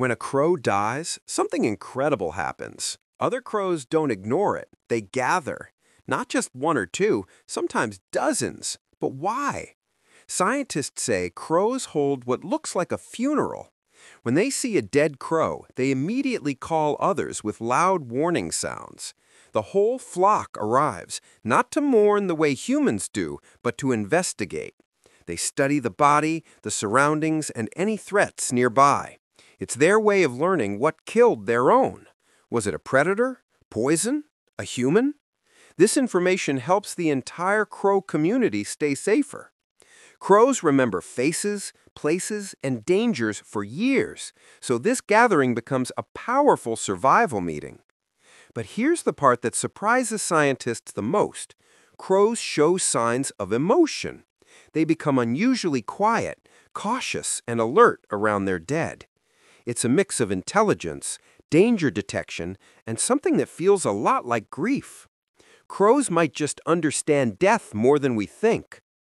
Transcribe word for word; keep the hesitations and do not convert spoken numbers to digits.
When a crow dies, something incredible happens. Other crows don't ignore it. They gather. Not just one or two, sometimes dozens. But why? Scientists say crows hold what looks like a funeral. When they see a dead crow, they immediately call others with loud warning sounds. The whole flock arrives, not to mourn the way humans do, but to investigate. They study the body, the surroundings, and any threats nearby. It's their way of learning what killed their own. Was it a predator? Poison? A human? This information helps the entire crow community stay safer. Crows remember faces, places, and dangers for years, so this gathering becomes a powerful survival meeting. But here's the part that surprises scientists the most. Crows show signs of emotion. They become unusually quiet, cautious, and alert around their dead. It's a mix of intelligence, danger detection, and something that feels a lot like grief. Crows might just understand death more than we think.